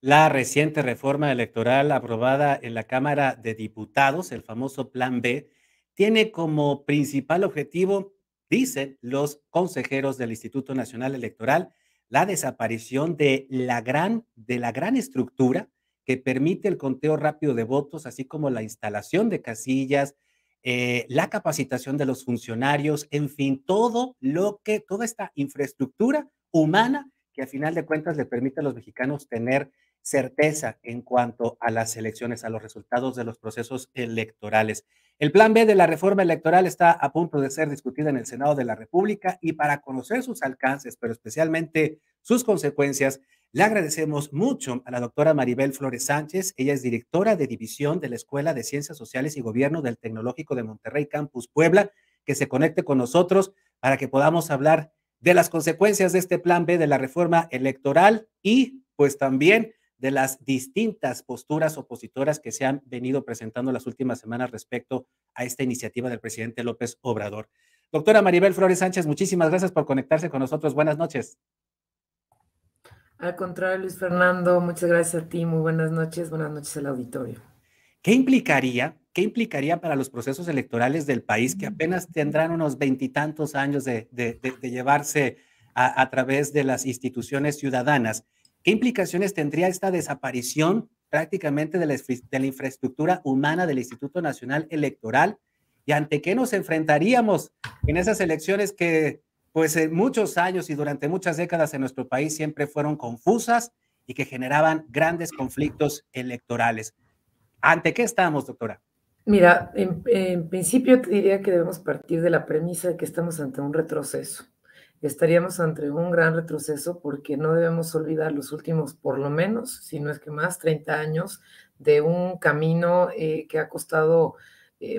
la reciente reforma electoral aprobada en la Cámara de Diputados, el famoso Plan B, tiene como principal objetivo, dicen los consejeros del Instituto Nacional Electoral, la desaparición de la gran estructura que permite el conteo rápido de votos, así como la instalación de casillas, la capacitación de los funcionarios, en fin, toda esta infraestructura humana que a final de cuentas le permite a los mexicanos tener certeza en cuanto a las elecciones, a los resultados de los procesos electorales. El plan B de la reforma electoral está a punto de ser discutida en el Senado de la República, y para conocer sus alcances, pero especialmente sus consecuencias, le agradecemos mucho a la doctora Maribel Flores Sánchez. Ella es directora de división de la Escuela de Ciencias Sociales y Gobierno del Tecnológico de Monterrey, Campus Puebla, que se conecte con nosotros para que podamos hablar de las consecuencias de este plan B de la reforma electoral y pues también de las distintas posturas opositoras que se han venido presentando las últimas semanas respecto a esta iniciativa del presidente López Obrador. Doctora Maribel Flores Sánchez, muchísimas gracias por conectarse con nosotros. Buenas noches. Al contrario, Luis Fernando, muchas gracias a ti. Muy buenas noches al auditorio. ¿Qué implicaría para los procesos electorales del país, que apenas tendrán unos veintitantos años de llevarse a través de las instituciones ciudadanas? ¿Qué implicaciones tendría esta desaparición prácticamente de la infraestructura humana del Instituto Nacional Electoral? ¿Y ante qué nos enfrentaríamos en esas elecciones que, pues, en muchos años y durante muchas décadas en nuestro país siempre fueron confusas y que generaban grandes conflictos electorales? ¿Ante qué estamos, doctora? Mira, en principio te diría que debemos partir de la premisa de que estamos ante un retroceso. Estaríamos ante un gran retroceso porque no debemos olvidar los últimos, por lo menos, si no es que más, 30 años de un camino que ha costado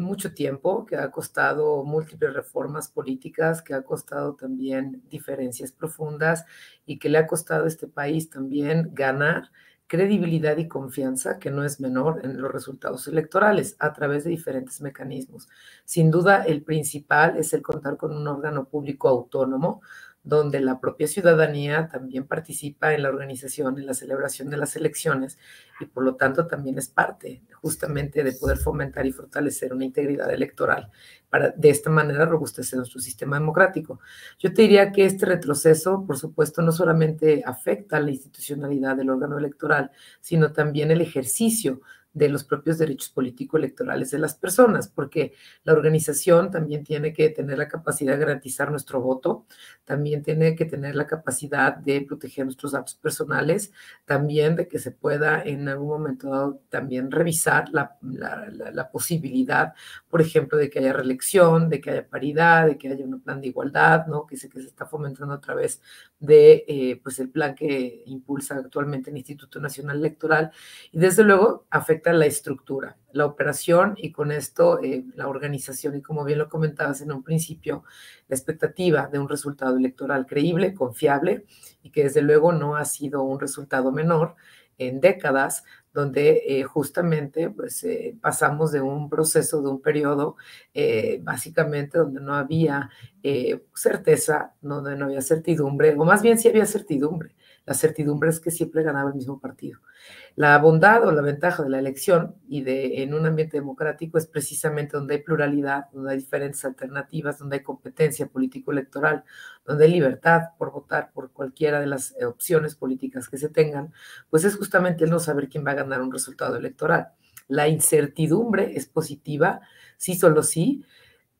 mucho tiempo, que ha costado múltiples reformas políticas, que ha costado también diferencias profundas y que le ha costado a este país también ganar credibilidad y confianza, que no es menor, en los resultados electorales a través de diferentes mecanismos. Sin duda, el principal es el contar con un órgano público autónomo, donde la propia ciudadanía también participa en la organización, en la celebración de las elecciones, y por lo tanto también es parte justamente de poder fomentar y fortalecer una integridad electoral para de esta manera robustecer nuestro sistema democrático. Yo te diría que este retroceso, por supuesto, no solamente afecta a la institucionalidad del órgano electoral, sino también el ejercicio de los propios derechos político-electorales de las personas, porque la organización también tiene que tener la capacidad de garantizar nuestro voto, también tiene que tener la capacidad de proteger nuestros datos personales, también de que se pueda en algún momento dado también revisar la posibilidad, por ejemplo, de que haya reelección, de que haya paridad, de que haya un plan de igualdad, ¿no? que se está fomentando a través de pues el plan que impulsa actualmente el Instituto Nacional Electoral, y desde luego afecta la estructura, la operación y con esto la organización, y como bien lo comentabas en un principio, la expectativa de un resultado electoral creíble, confiable, y que desde luego no ha sido un resultado menor en décadas, donde justamente pues, pasamos de un proceso, de un periodo básicamente donde no había certeza, donde no había certidumbre, o más bien sí había certidumbre. La certidumbre es que siempre ganaba el mismo partido. La bondad o la ventaja de la elección y de en un ambiente democrático es precisamente donde hay pluralidad, donde hay diferentes alternativas, donde hay competencia político-electoral, donde hay libertad por votar por cualquiera de las opciones políticas que se tengan, pues es justamente el no saber quién va a ganar un resultado electoral. La incertidumbre es positiva, sí, solo sí,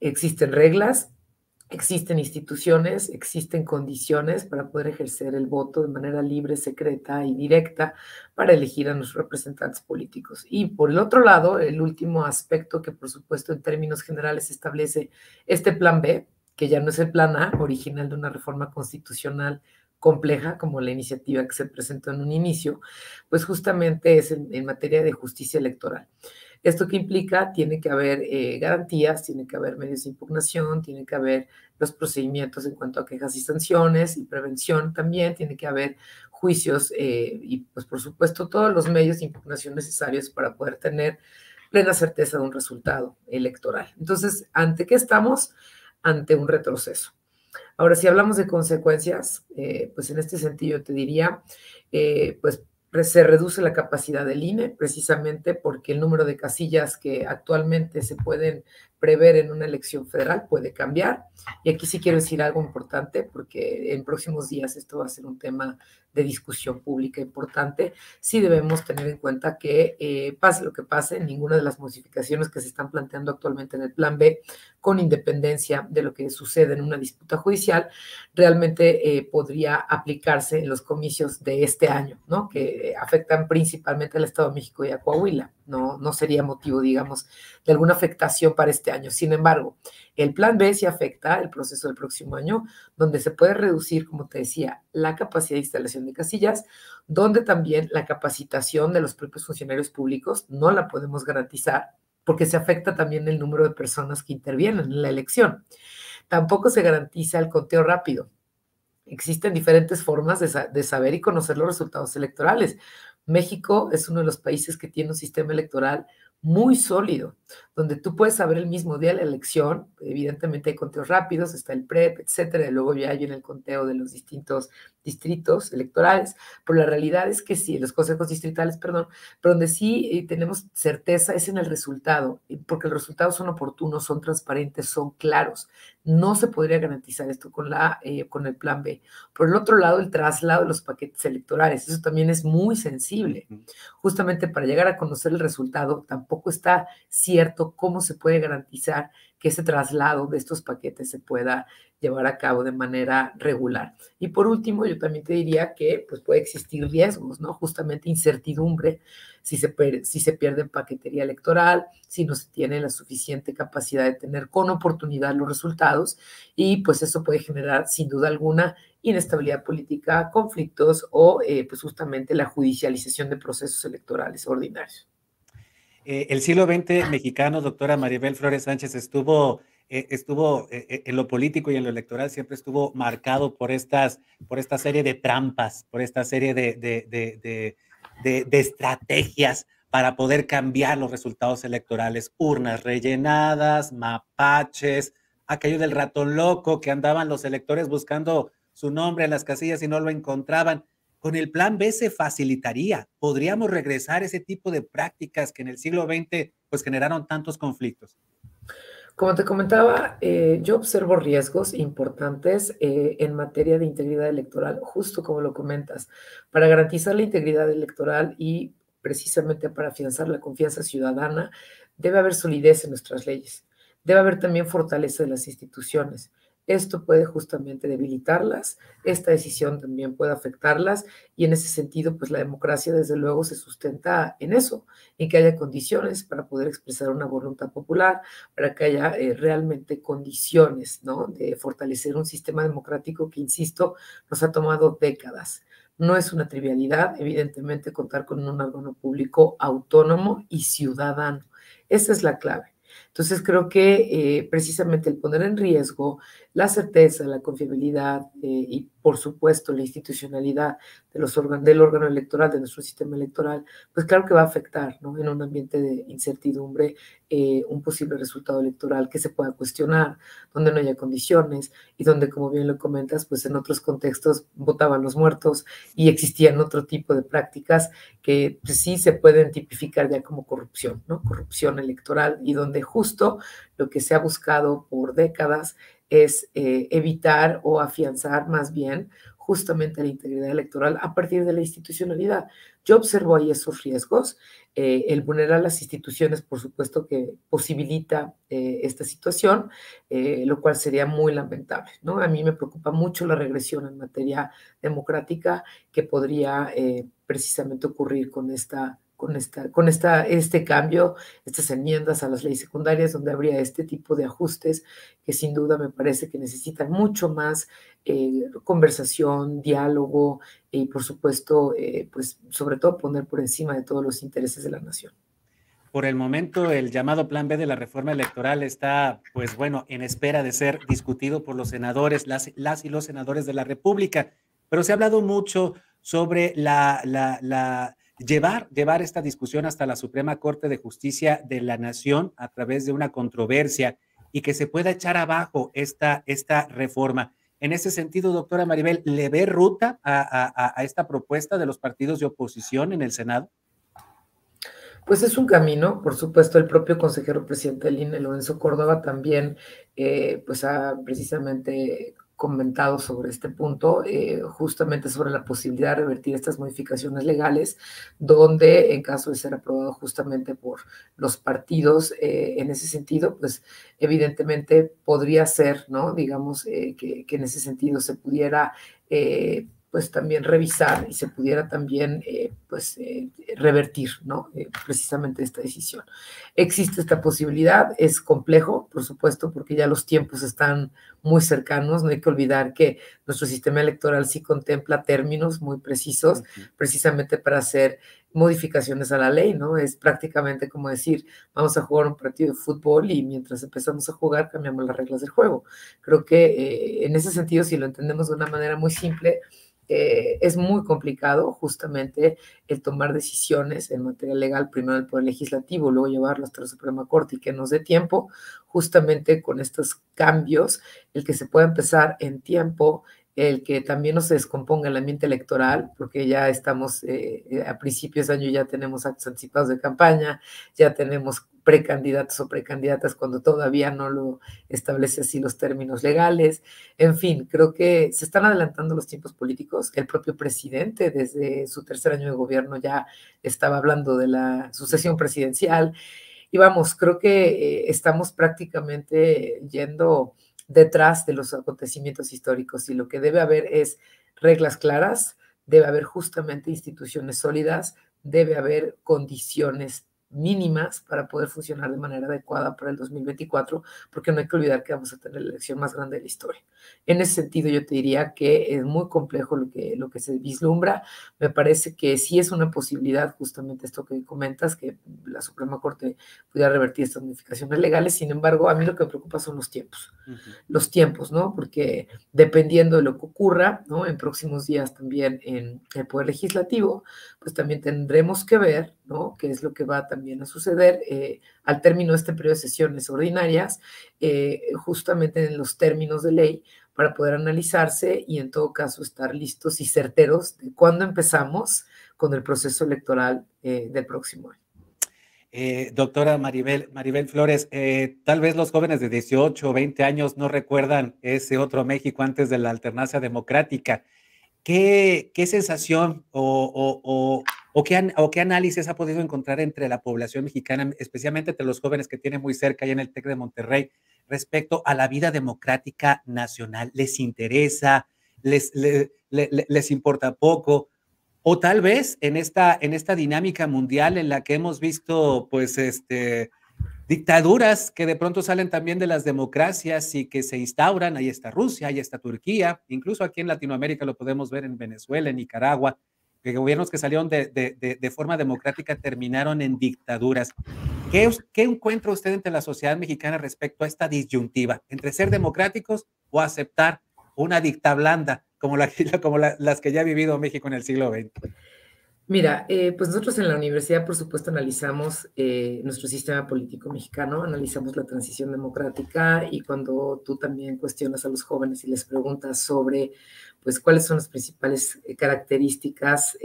existen reglas, existen instituciones, existen condiciones para poder ejercer el voto de manera libre, secreta y directa para elegir a nuestros representantes políticos. Y por el otro lado, el último aspecto que por supuesto en términos generales establece este plan B, que ya no es el plan A original de una reforma constitucional compleja como la iniciativa que se presentó en un inicio, pues justamente es en materia de justicia electoral. ¿Esto qué implica? Tiene que haber garantías, tiene que haber medios de impugnación, tiene que haber los procedimientos en cuanto a quejas y sanciones y prevención también, tiene que haber juicios y pues por supuesto todos los medios de impugnación necesarios para poder tener plena certeza de un resultado electoral. Entonces, ¿ante qué estamos? Ante un retroceso. Ahora, si hablamos de consecuencias, pues en este sentido te diría, pues se reduce la capacidad del INE, precisamente porque el número de casillas que actualmente se pueden prever en una elección federal puede cambiar. Y aquí sí quiero decir algo importante, porque en próximos días esto va a ser un tema de discusión pública importante. Sí debemos tener en cuenta que pase lo que pase, ninguna de las modificaciones que se están planteando actualmente en el Plan B, con independencia de lo que sucede en una disputa judicial, realmente podría aplicarse en los comicios de este año, ¿no? Que afectan principalmente al Estado de México y a Coahuila. No sería motivo, digamos, de alguna afectación para este año. Sin embargo, el Plan B sí afecta el proceso del próximo año, donde se puede reducir, como te decía, la capacidad de instalación de casillas, donde también la capacitación de los propios funcionarios públicos no la podemos garantizar, porque se afecta también el número de personas que intervienen en la elección. Tampoco se garantiza el conteo rápido. Existen diferentes formas de saber y conocer los resultados electorales. México es uno de los países que tiene un sistema electoral muy sólido, donde tú puedes saber el mismo día de la elección. Evidentemente hay conteos rápidos, está el PREP, etcétera, y luego ya hay en el conteo de los distintos distritos electorales, pero la realidad es que sí, los consejos distritales, perdón, pero donde sí tenemos certeza es en el resultado, porque los resultados son oportunos, son transparentes, son claros. No se podría garantizar esto con el Plan B. Por el otro lado, el traslado de los paquetes electorales, eso también es muy sensible. Justamente para llegar a conocer el resultado, tampoco está cierto cómo se puede garantizar que ese traslado de estos paquetes se pueda llevar a cabo de manera regular. Y por último, yo también te diría que pues, puede existir riesgos, ¿no? Justamente incertidumbre, si se pierde paquetería electoral, si no se tiene la suficiente capacidad de tener con oportunidad los resultados, y pues eso puede generar sin duda alguna inestabilidad política, conflictos o pues justamente la judicialización de procesos electorales ordinarios. El siglo XX mexicano, doctora Maribel Flores Sánchez, estuvo en lo político y en lo electoral, siempre estuvo marcado por esta serie de trampas, por esta serie de estrategias para poder cambiar los resultados electorales, urnas rellenadas, mapaches, aquello del ratón loco que andaban los electores buscando su nombre en las casillas y no lo encontraban. Con el Plan B se facilitaría, podríamos regresar ese tipo de prácticas que en el siglo XX pues generaron tantos conflictos. Como te comentaba, yo observo riesgos importantes en materia de integridad electoral, justo como lo comentas, para garantizar la integridad electoral y precisamente para afianzar la confianza ciudadana, debe haber solidez en nuestras leyes, debe haber también fortaleza de las instituciones. Esto puede justamente debilitarlas, esta decisión también puede afectarlas y en ese sentido, pues la democracia desde luego se sustenta en eso, en que haya condiciones para poder expresar una voluntad popular, para que haya realmente condiciones, ¿no? De fortalecer un sistema democrático que, insisto, nos ha tomado décadas. No es una trivialidad, evidentemente, contar con un órgano público autónomo y ciudadano. Esa es la clave. Entonces creo que precisamente el poner en riesgo la certeza, la confiabilidad y por supuesto la institucionalidad de los del órgano electoral, de nuestro sistema electoral, pues claro que va a afectar, ¿no? En un ambiente de incertidumbre un posible resultado electoral que se pueda cuestionar, donde no haya condiciones y donde, como bien lo comentas, pues en otros contextos votaban los muertos y existían otro tipo de prácticas que pues, sí se pueden tipificar ya como corrupción, ¿no? Corrupción electoral, y donde justo lo que se ha buscado por décadas es evitar o afianzar más bien justamente la integridad electoral a partir de la institucionalidad. Yo observo ahí esos riesgos. El vulnerar las instituciones, por supuesto, que posibilita esta situación, lo cual sería muy lamentable, ¿no? A mí me preocupa mucho la regresión en materia democrática que podría precisamente ocurrir con este cambio, estas enmiendas a las leyes secundarias, donde habría este tipo de ajustes que sin duda me parece que necesitan mucho más conversación, diálogo y por supuesto, pues sobre todo poner por encima de todos los intereses de la nación. Por el momento, el llamado Plan B de la reforma electoral está, pues bueno, en espera de ser discutido por los senadores, las y los senadores de la República, pero se ha hablado mucho sobre llevar esta discusión hasta la Suprema Corte de Justicia de la Nación a través de una controversia y que se pueda echar abajo esta reforma. En ese sentido, doctora Maribel, ¿le ve ruta a esta propuesta de los partidos de oposición en el Senado? Pues es un camino, por supuesto. El propio consejero presidente del INE, Lorenzo Córdoba, también pues ha precisamente comentado sobre este punto, justamente sobre la posibilidad de revertir estas modificaciones legales, donde en caso de ser aprobado justamente por los partidos, en ese sentido, pues evidentemente podría ser, ¿no? Digamos que en ese sentido se pudiera pues también revisar y se pudiera también revertir, ¿no? Precisamente esta decisión. Existe esta posibilidad, es complejo, por supuesto, porque ya los tiempos están muy cercanos. No hay que olvidar que nuestro sistema electoral sí contempla términos muy precisos, precisamente para hacer modificaciones a la ley, ¿no? Es prácticamente como decir, vamos a jugar un partido de fútbol y mientras empezamos a jugar cambiamos las reglas del juego. Creo que en ese sentido, si lo entendemos de una manera muy simple, es muy complicado justamente el tomar decisiones en materia legal, primero el Poder Legislativo, luego llevarlo hasta la Suprema Corte y que nos dé tiempo. Justamente con estos cambios, el que se pueda empezar en tiempo, el que también no se descomponga el ambiente electoral, porque ya estamos, a principios de año ya tenemos actos anticipados de campaña, ya tenemos precandidatos o precandidatas cuando todavía no lo establece así los términos legales. En fin, creo que se están adelantando los tiempos políticos. El propio presidente, desde su tercer año de gobierno, ya estaba hablando de la sucesión presidencial. Y vamos, creo que estamos prácticamente yendo detrás de los acontecimientos históricos, y lo que debe haber es reglas claras, debe haber justamente instituciones sólidas, debe haber condiciones mínimas para poder funcionar de manera adecuada para el 2024, porque no hay que olvidar que vamos a tener la elección más grande de la historia. En ese sentido, yo te diría que es muy complejo lo que se vislumbra. Me parece que sí es una posibilidad, justamente esto que comentas, que la Suprema Corte pudiera revertir estas modificaciones legales. Sin embargo, a mí lo que me preocupa son los tiempos. Los tiempos, ¿no? Porque dependiendo de lo que ocurra, ¿no?, en próximos días también en el Poder Legislativo, pues también tendremos que ver, ¿no?, qué es lo que va también a suceder al término de este periodo de sesiones ordinarias, justamente en los términos de ley, para poder analizarse y en todo caso estar listos y certeros de cuándo empezamos con el proceso electoral del próximo año. Doctora Maribel Flores, tal vez los jóvenes de 18 o 20 años no recuerdan ese otro México antes de la alternancia democrática. ¿Qué sensación o qué análisis ha podido encontrar entre la población mexicana, especialmente entre los jóvenes que tienen muy cerca allá en el TEC de Monterrey, respecto a la vida democrática nacional? ¿Les interesa? ¿Les importa poco? O tal vez en esta dinámica mundial en la que hemos visto, pues, dictaduras que de pronto salen también de las democracias y que se instauran. Ahí está Rusia, ahí está Turquía, incluso aquí en Latinoamérica lo podemos ver en Venezuela, en Nicaragua, que gobiernos que salieron de forma democrática terminaron en dictaduras. ¿Qué encuentra usted entre la sociedad mexicana respecto a esta disyuntiva, entre ser democráticos o aceptar una dicta blanda como las que ya ha vivido México en el siglo XX? Mira, pues nosotros en la universidad, por supuesto, analizamos nuestro sistema político mexicano, analizamos la transición democrática, y cuando tú también cuestionas a los jóvenes y les preguntas sobre, pues, cuáles son las principales características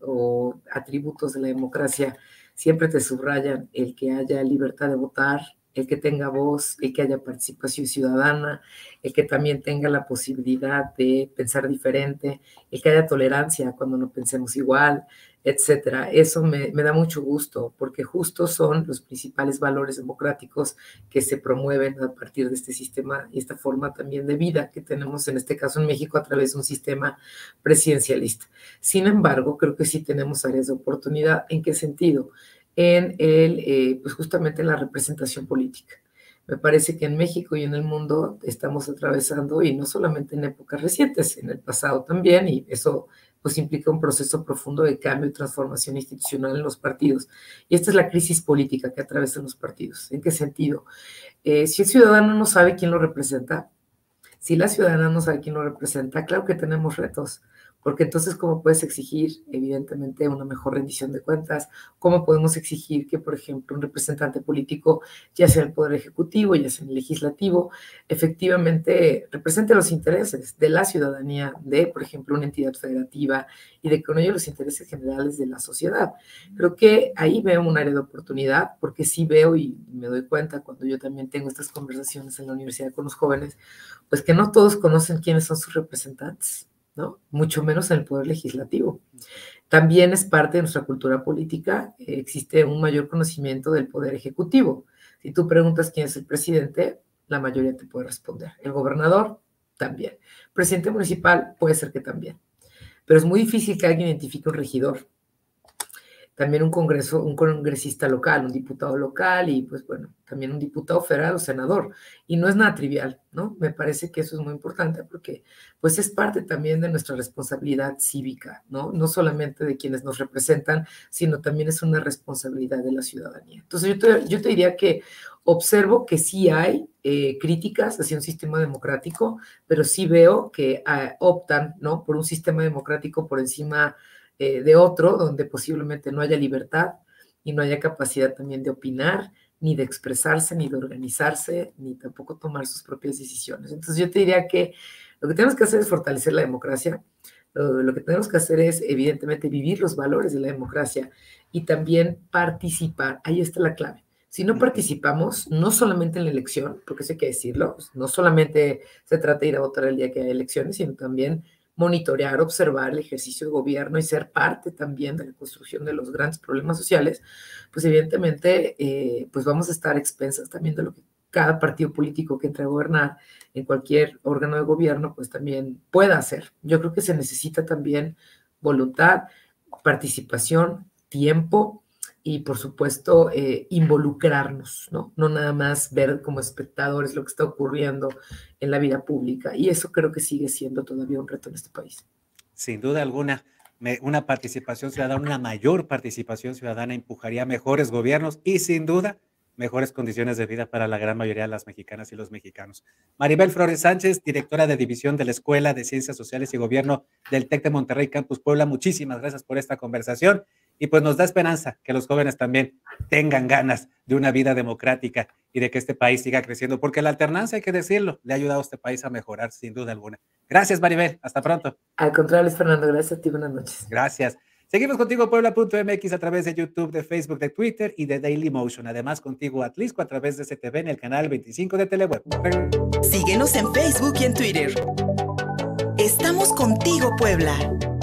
o atributos de la democracia, siempre te subrayan el que haya libertad de votar, el que tenga voz, el que haya participación ciudadana, el que también tenga la posibilidad de pensar diferente, el que haya tolerancia cuando no pensemos igual, etcétera. Eso me da mucho gusto, porque justo son los principales valores democráticos que se promueven a partir de este sistema y esta forma también de vida que tenemos, en este caso en México, a través de un sistema presidencialista. Sin embargo, creo que sí tenemos áreas de oportunidad. ¿En qué sentido? En pues justamente en la representación política. Me parece que en México y en el mundo estamos atravesando, y no solamente en épocas recientes, en el pasado también, y eso pues implica un proceso profundo de cambio y transformación institucional en los partidos. Y esta es la crisis política que atraviesan los partidos. ¿En qué sentido? Si el ciudadano no sabe quién lo representa, si la ciudadana no sabe quién lo representa, claro que tenemos retos. Porque entonces, ¿cómo puedes exigir, evidentemente, una mejor rendición de cuentas? ¿Cómo podemos exigir que, por ejemplo, un representante político, ya sea en el Poder Ejecutivo, ya sea en el Legislativo, efectivamente represente los intereses de la ciudadanía, de, por ejemplo, una entidad federativa y de con ello los intereses generales de la sociedad? Creo que ahí veo un área de oportunidad, porque sí veo y me doy cuenta cuando yo también tengo estas conversaciones en la universidad con los jóvenes, pues que no todos conocen quiénes son sus representantes, ¿no? Mucho menos en el Poder Legislativo. También es parte de nuestra cultura política, existe un mayor conocimiento del Poder Ejecutivo. Si tú preguntas quién es el presidente, la mayoría te puede responder. El gobernador, también. Presidente municipal, puede ser que también. Pero es muy difícil que alguien identifique un regidor. También un congresista local, un diputado local y, pues, bueno, también un diputado federal o senador. Y no es nada trivial, ¿no? Me parece que eso es muy importante porque, pues, es parte también de nuestra responsabilidad cívica, ¿no? No solamente de quienes nos representan, sino también es una responsabilidad de la ciudadanía. Entonces, yo te diría que observo que sí hay críticas hacia un sistema democrático, pero sí veo que optan, ¿no?, por un sistema democrático por encima de otro, donde posiblemente no haya libertad y no haya capacidad también de opinar, ni de expresarse, ni de organizarse, ni tampoco tomar sus propias decisiones. Entonces yo te diría que lo que tenemos que hacer es fortalecer la democracia, lo que tenemos que hacer es evidentemente vivir los valores de la democracia y también participar. Ahí está la clave. Si no participamos, no solamente en la elección, porque eso hay que decirlo, no solamente se trata de ir a votar el día que hay elecciones, sino también monitorear, observar el ejercicio de gobierno y ser parte también de la construcción de los grandes problemas sociales, pues evidentemente pues vamos a estar expensas también de lo que cada partido político que entre a gobernar en cualquier órgano de gobierno pues también pueda hacer. Yo creo que se necesita también voluntad, participación, tiempo y por supuesto involucrarnos, ¿no? No nada más ver como espectadores lo que está ocurriendo en la vida pública. Y eso creo que sigue siendo todavía un reto en este país. Sin duda alguna, una participación ciudadana, una mayor participación ciudadana empujaría a mejores gobiernos y sin duda mejores condiciones de vida para la gran mayoría de las mexicanas y los mexicanos. Maribel Flores Sánchez, directora de División de la Escuela de Ciencias Sociales y Gobierno del TEC de Monterrey Campus Puebla, muchísimas gracias por esta conversación. Y pues nos da esperanza que los jóvenes también tengan ganas de una vida democrática y de que este país siga creciendo, porque la alternancia, hay que decirlo, le ha ayudado a este país a mejorar sin duda alguna. Gracias, Maribel. Hasta pronto. Al contrario, Luis Fernando, gracias a ti. Buenas noches. Gracias. Seguimos contigo Puebla.mx a través de YouTube, de Facebook, de Twitter y de Dailymotion. Además, contigo Atlisco a través de CTV en el canal 25 de Teleweb. Síguenos en Facebook y en Twitter. Estamos contigo, Puebla.